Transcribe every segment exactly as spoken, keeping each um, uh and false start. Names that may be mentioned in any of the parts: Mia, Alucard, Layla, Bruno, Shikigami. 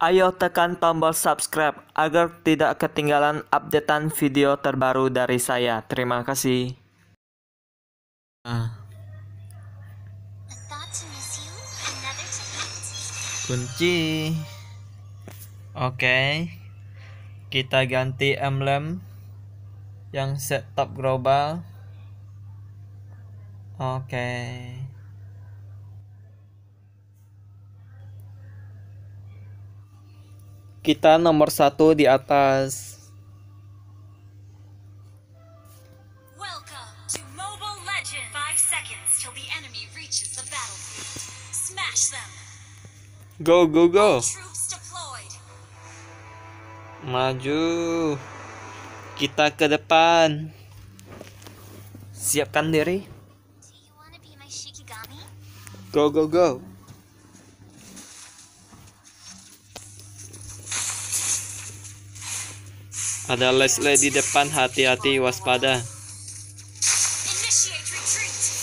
Ayo tekan tombol subscribe agar tidak ketinggalan updatean video terbaru dari saya. Terima kasih. Ah. Kunci. Oke. Okay. Kita ganti emblem yang set top global. Oke. Okay. Kita nomor satu di atas. Go go go. Maju. Kita ke depan. Siapkan diri. Go go go. Ada Leslie di depan, hati-hati, waspada.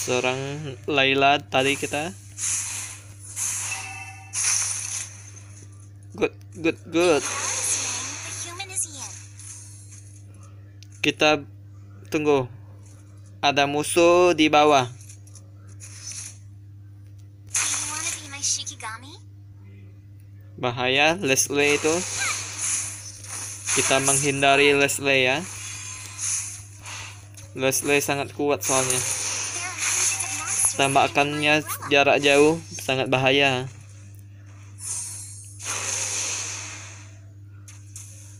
Seorang Layla tadi kita. Good, good, good. Kita tunggu. Ada musuh di bawah. Bahaya Leslie itu. Kita menghindari Leslie ya. Leslie sangat kuat soalnya. Tembakannya jarak jauh sangat bahaya.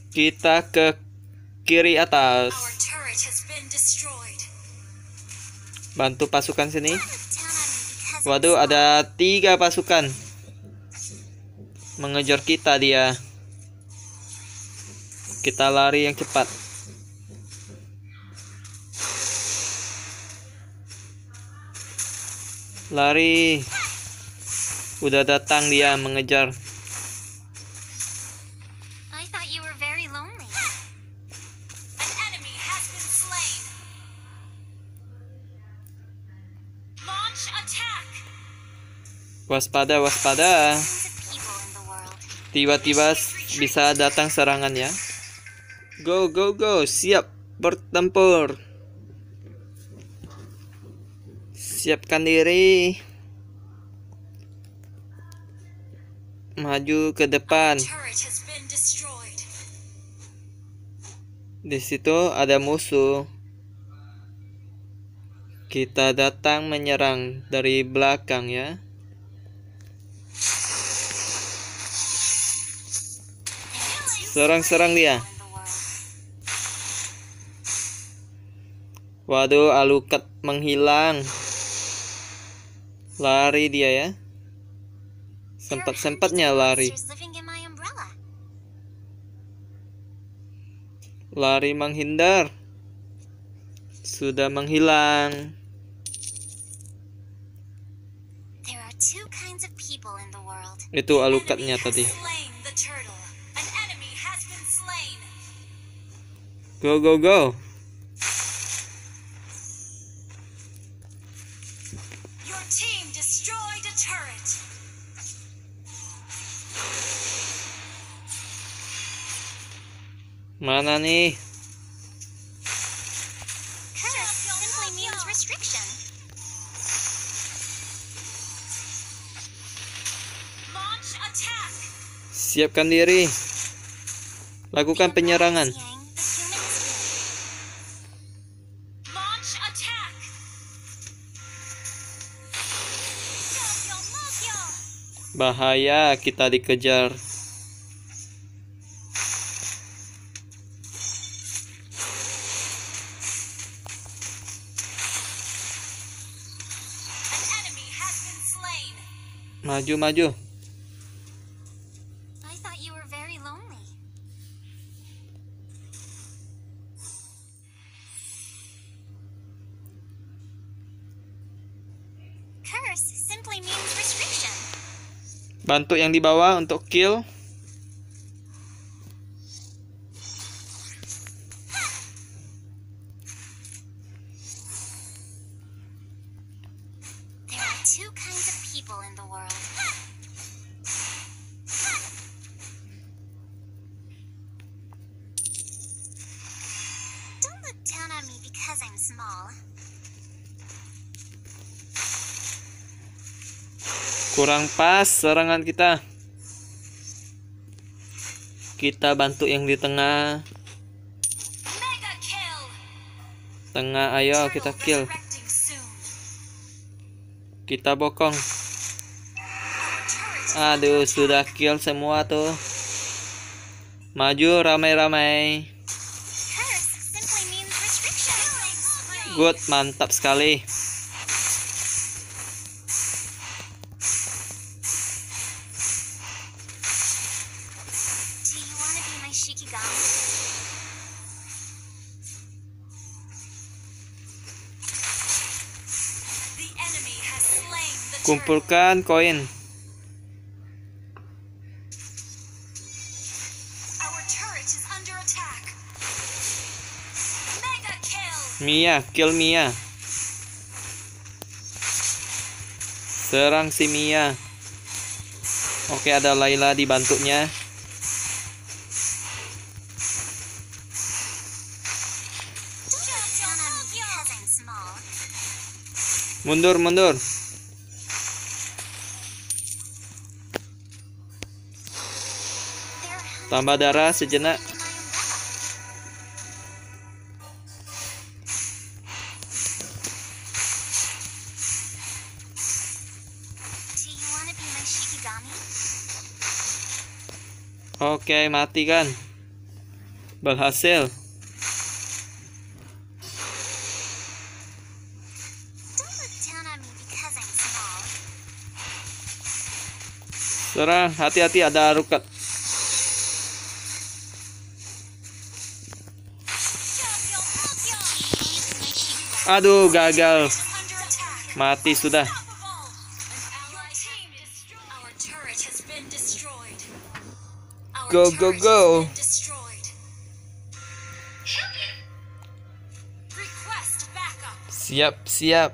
Kita ke kiri atas. Bantu pasukan sini. Waduh, ada tiga pasukan mengejar kita dia. Kita lari yang cepat. Lari. Udah datang dia mengejar. Waspada, waspada. Tiba-tiba bisa datang serangan ya. Go, go, go. Siap bertempur. Siapkan diri. Maju ke depan. Di situ ada musuh. Kita datang menyerang dari belakang ya. Serang-serang dia. Waduh, Alucard menghilang. Lari dia ya. Sempat-sempatnya lari. Lari menghindar. Sudah menghilang. Itu Alucardnya tadi. Go go go. Mana nih? Siapkan diri. Lakukan penyerangan. Bahaya, kita dikejar. Maju, maju. Bantu yang di bawah untuk kill. because I'm small. Kurang pas serangan kita. Kita bantu yang di tengah. Tengah, ayo kita kill. Kita bokong. Aduh, sudah kill semua tuh. Maju ramai-ramai. Good, mantap sekali. Kumpulkan koin. Mia, kill Mia. Serang si Mia. Oke, ada Layla dibantunya. Mundur, mundur. Tambah darah sejenak. Oke, mati kan. Berhasil. Serang, hati-hati ada Alucard. Aduh, gagal. Mati sudah. Go, go, go. Siap, siap.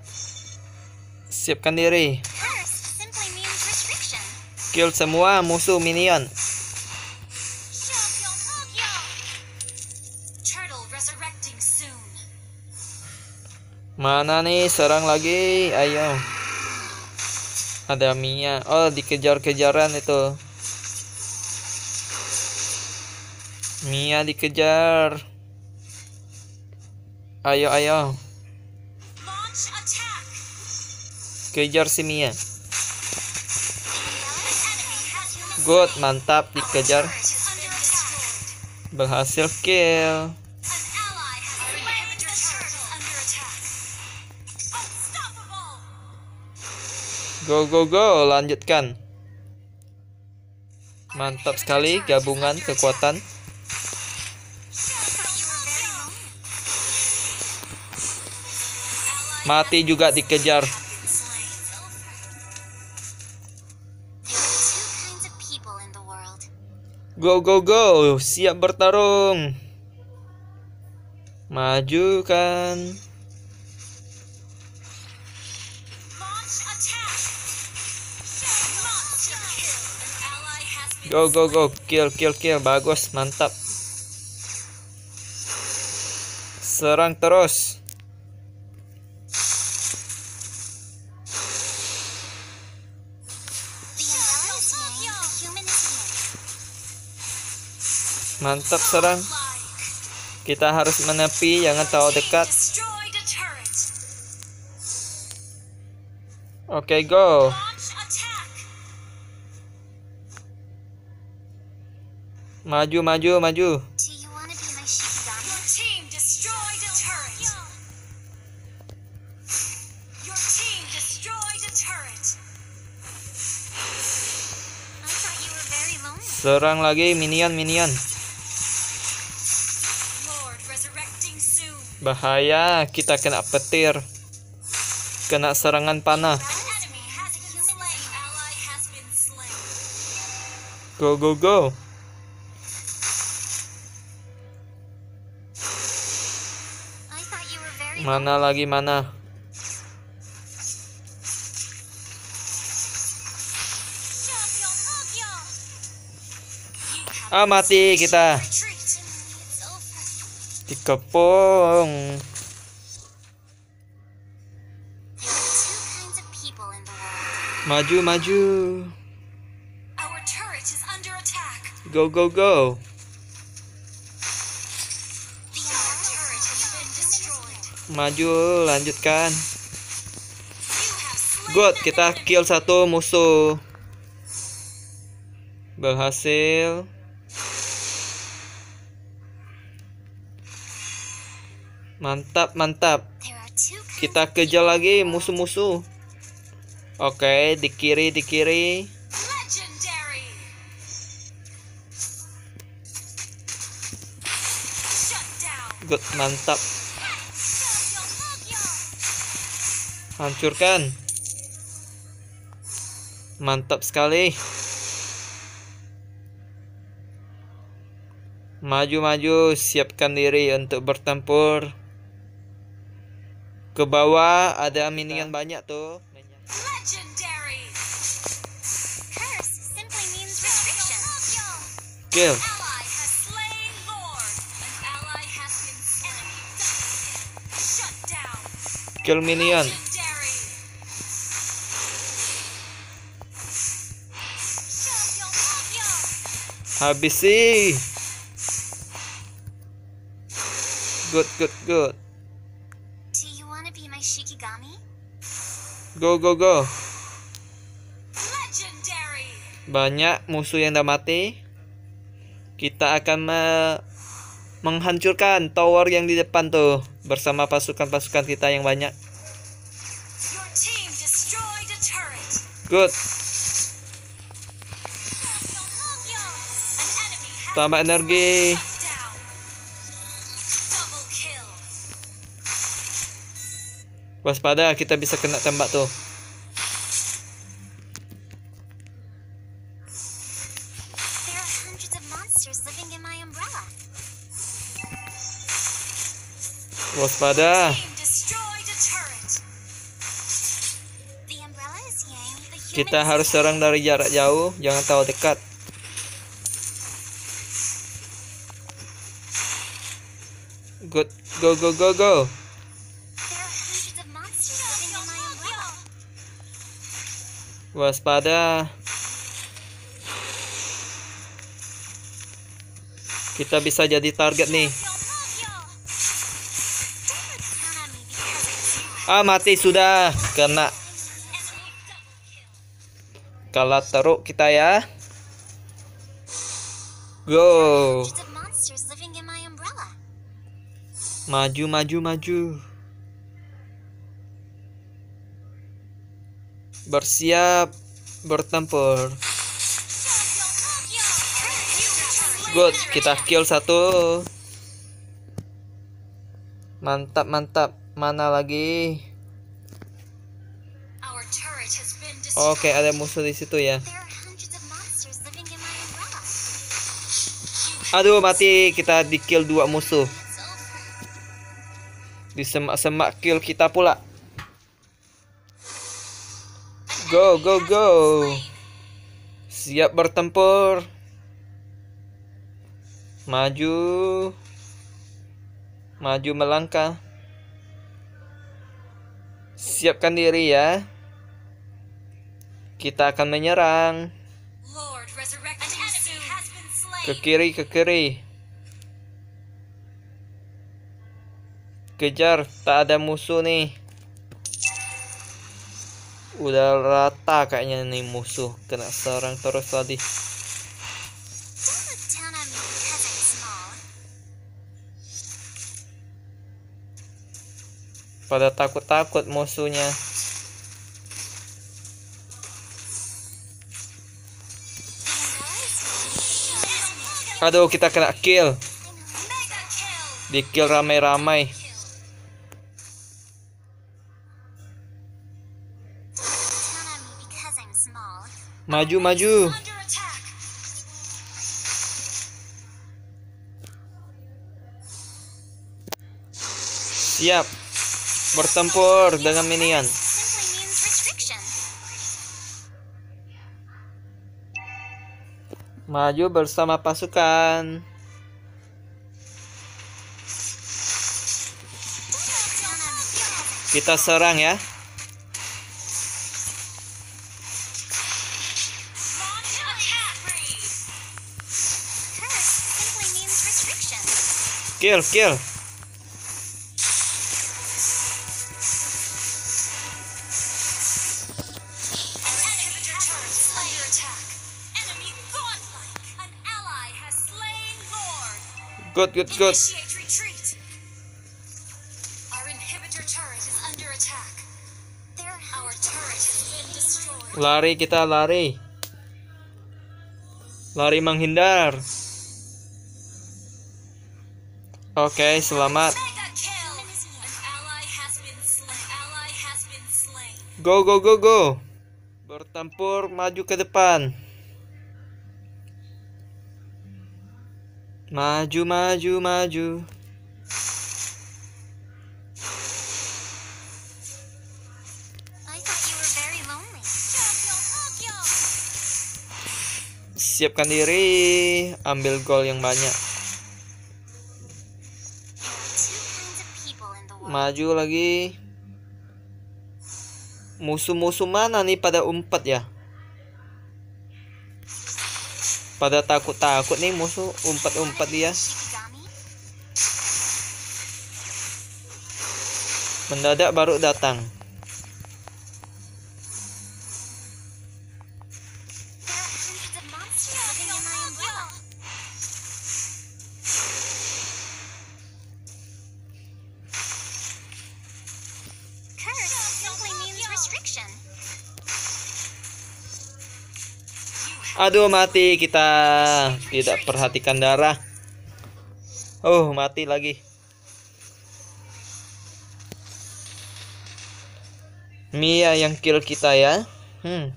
Siapkan diri. Kill semua musuh minion. Mana nih, serang lagi, ayo. Ada Mia. Oh, dikejar-kejaran itu. Mia dikejar. Ayo, ayo. Kejar si Mia. Good, mantap, dikejar. Berhasil kill. Go, go, go. Lanjutkan. Mantap sekali gabungan kekuatan. Mati juga dikejar. Go, go, go. Siap bertarung. Maju kan. Go, go, go. Kill, kill, kill. Bagus, mantap. Serang terus. Mantap, serang. Kita harus menepi, jangan terlalu dekat. Oke, okay, go. Maju, maju, maju. Serang lagi minion, minion. Bahaya, kita kena petir. Kena serangan panah. Go, go, go. Mana lagi, mana? Ah, mati kita. Dikepung. Maju, maju. Our turret is under attack. Go, go, go. Maju, lanjutkan. Good, kita kill satu musuh. Berhasil. Mantap, mantap. Kita kejar lagi musuh-musuh. Oke, di kiri, di kiri. Good, mantap. Hancurkan. Mantap sekali. Maju-maju, siapkan diri untuk bertempur. Ke bawah ada minion banyak tuh. Kill. Kill minion. Habisi. Good, good, good. Do you want to be my Shikigami? Go, go, go. Legendary. Banyak musuh yang udah mati. Kita akan me menghancurkan tower yang di depan tuh bersama pasukan-pasukan kita yang banyak. Your team destroyed a turret. Good. Tambah energi. Waspada, kita bisa kena tembak tuh. Waspada. Kita harus serang dari jarak jauh, jangan terlalu dekat. Good, go, go, go, go. Waspada. Kita bisa jadi target nih. Ah, mati sudah. Kena. Kalah teruk kita ya. Go. Maju, maju, maju. Bersiap bertempur. Good, kita kill satu. Mantap, mantap. Mana lagi? Oke, okay, ada musuh di situ ya. Aduh, mati. Kita di kill dua musuh. Disemak-semak kill kita pula. Go, go, go. Siap bertempur. Maju. Maju melangkah. Siapkan diri ya. Kita akan menyerang. Ke kiri, ke kiri. Kejar, tak ada musuh nih. Udah rata kayaknya nih musuh. Kena serang terus tadi. Pada takut-takut musuhnya. Aduh, kita kena kill. Di kill ramai-ramai. Maju, maju. Siap bertempur dengan minion. Maju bersama pasukan. Kita serang ya. Kill, kill. Good, good, good. Lari, kita lari. Lari menghindar. Oke, okay, selamat. Go, go, go, go. Bertempur, maju ke depan. Maju, maju, maju. Siapkan diri, ambil gol yang banyak. Maju lagi. Musuh-musuh mana nih pada umpet ya? Pada takut-takut nih musuh, umpet-umpet dia. Mendadak baru datang. Aduh, mati kita. Tidak perhatikan darah. Oh, mati lagi. Mia yang kill kita ya. Hmm.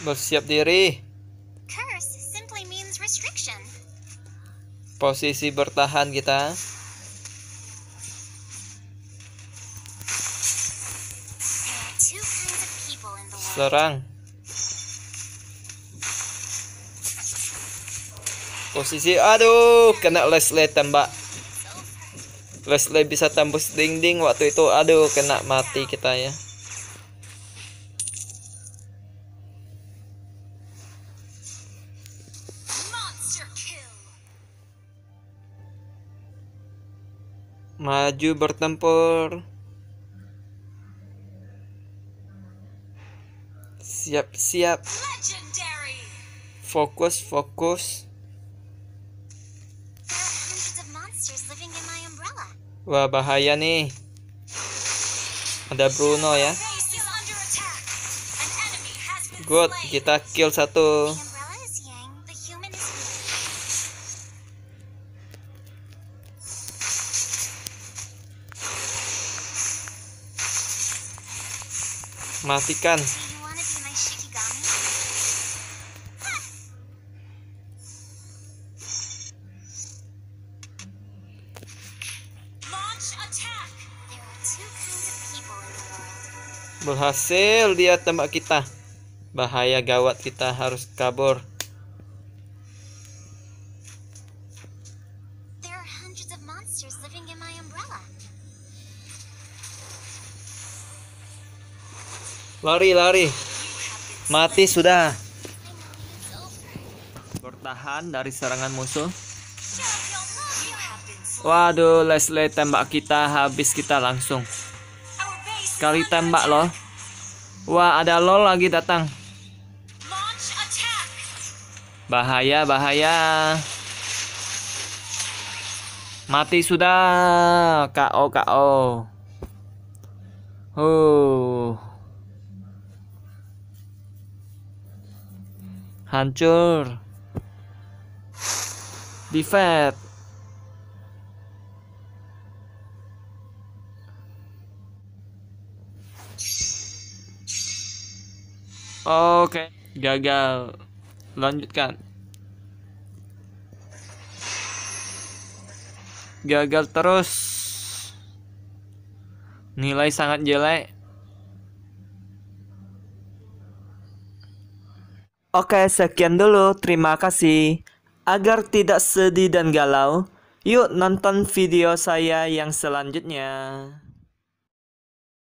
Bersiap diri. Posisi bertahan kita. Serang. Posisi, aduh, kena Leslie tembak. Leslie bisa tembus dinding waktu itu. Aduh, kena, mati kita ya. Maju bertempur. Siap-siap. Fokus, fokus. Wah, bahaya nih. Ada Bruno ya. Good, kita kill satu. Matikan. Berhasil dia tembak kita. Bahaya, gawat, kita harus kabur. Lari, lari. Mati sudah. Bertahan dari serangan musuh. Waduh, Leslie tembak kita. Habis kita langsung. Sekali tembak loh. Wah, ada LOL lagi datang. Bahaya, bahaya. Mati sudah. K O, K O. Huh. Hancur. Defeat. Oke, gagal. Lanjutkan. gagal terus. Nilai sangat jelek. Oke, sekian dulu. Terima kasih. Agar tidak sedih dan galau, yuk nonton video saya yang selanjutnya.